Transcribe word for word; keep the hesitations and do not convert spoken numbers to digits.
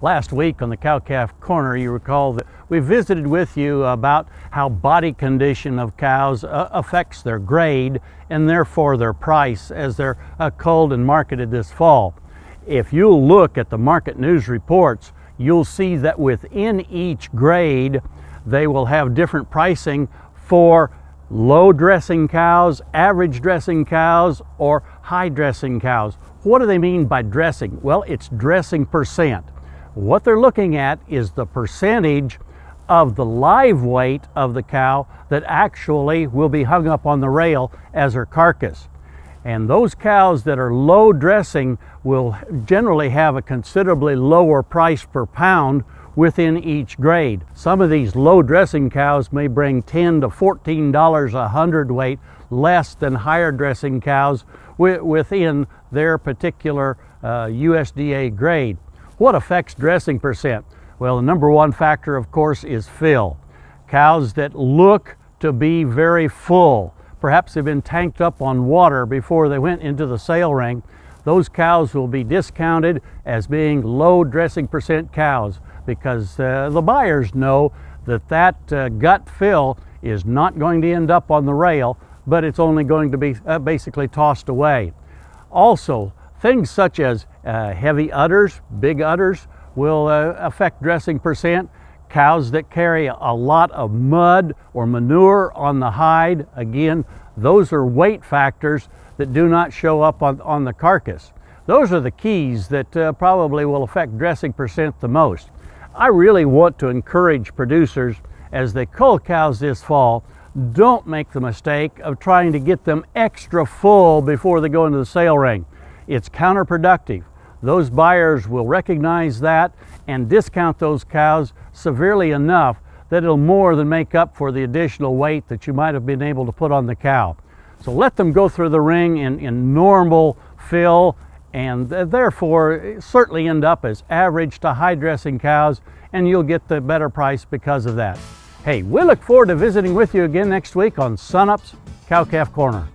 Last week on the Cow-Calf Corner, you recall that we visited with you about how body condition of cows uh, affects their grade and therefore their price as they're uh, culled and marketed this fall. If you'll look at the market news reports, you'll see that within each grade, they will have different pricing for low dressing cows, average dressing cows, or high dressing cows. What do they mean by dressing? Well, it's dressing percent. What they're looking at is the percentage of the live weight of the cow that actually will be hung up on the rail as her carcass. And those cows that are low dressing will generally have a considerably lower price per pound within each grade. Some of these low dressing cows may bring ten to fourteen dollars a hundredweight less than higher dressing cows within their particular uh, U S D A grade. What affects dressing percent? Well, the number one factor, of course, is fill. Cows that look to be very full, perhaps they've been tanked up on water before they went into the sale ring, those cows will be discounted as being low dressing percent cows because uh, the buyers know that that uh, gut fill is not going to end up on the rail, but it's only going to be uh, basically tossed away. Also, things such as uh, heavy udders, big udders, will uh, affect dressing percent. Cows that carry a lot of mud or manure on the hide, again, those are weight factors that do not show up on, on the carcass. Those are the keys that uh, probably will affect dressing percent the most. I really want to encourage producers as they cull cows this fall, don't make the mistake of trying to get them extra full before they go into the sale ring. It's counterproductive. Those buyers will recognize that and discount those cows severely enough that it'll more than make up for the additional weight that you might have been able to put on the cow. So let them go through the ring in, in normal fill and therefore certainly end up as average to high dressing cows, and you'll get the better price because of that. Hey, we look forward to visiting with you again next week on Sunup's Cow-Calf Corner.